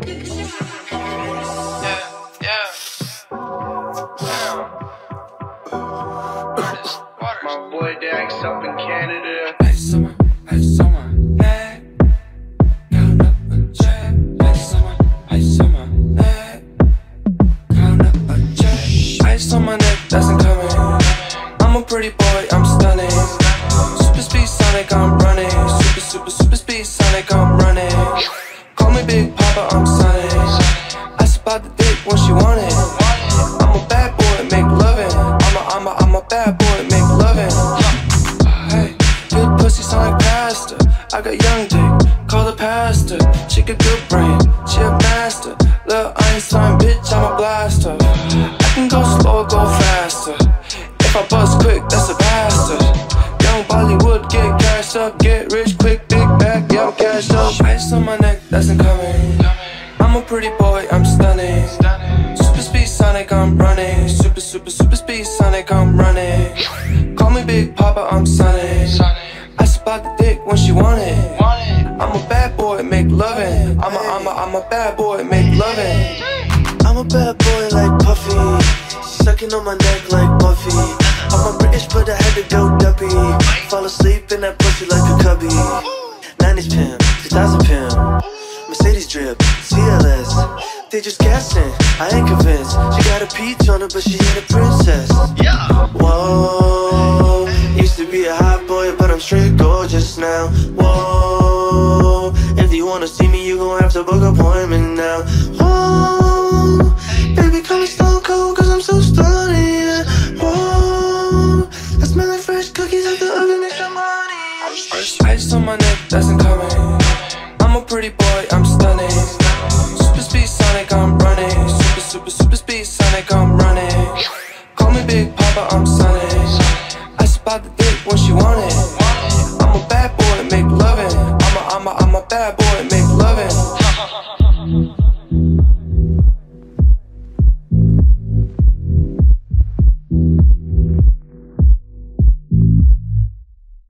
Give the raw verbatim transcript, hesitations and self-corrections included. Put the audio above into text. My boy Dax up in Canada. Hey, someone, hey, someone, hey. Count up a check. Hey, someone, hey, someone, hey. Count up a check. Hey, someone, that doesn't come in. I'm a pretty boy, I'm stunning. Super speed Sonic, I'm running. Super, super, super speed Sonic, I'm running. Call me Big Papa, I'm sunning. I spit out the dick when she want it. I'm a bad boy, make lovin'. I'm a, I'm a, I'm a bad boy. I got young dick, call the pastor. She got good brain, she a master. Lil' Einstein, bitch, I'm a blaster. I can go slow, go faster. If I bust quick, that's a bastard. Young Bollywood, get cashed up, get rich quick, big back, yeah, I'm cashed up. Ice on my neck, that's incoming. I'm a pretty boy, I'm stunning. Super speed Sonic, I'm running. Super, super, super speed Sonic, I'm running. Call me Big Papa, I'm sunning. I spot the dick when she want it. I'm a bad boy, make lovin'. I'm a, I'm a, I'm a bad boy, make lovin'. I'm a bad boy like Puffy, sucking on my neck like Buffy. I'm a British, but I had to go duppy. Fall asleep in that pussy like a cubby. nineties pimp, two thousand pimp, Mercedes drip, C L S. They just guessing, I ain't convinced. She got a peach on her, but she ain't a princess. Whoa, used to be a hot boy, but I'm straight gorgeous now. Whoa, if you wanna see me, you gon' have to book an appointment now. Whoa, baby, call me Stone Cold, cause I'm so stunning. Whoa, I smell like fresh cookies out the oven, make some money. Ice on my neck, that's incoming. I'm a pretty boy, I'm stunning. Super speed Sonic, I'm running. Super, super, super speed Sonic, I'm running. Call me Big Papa, I'm sunning. I spot the dick when she want it.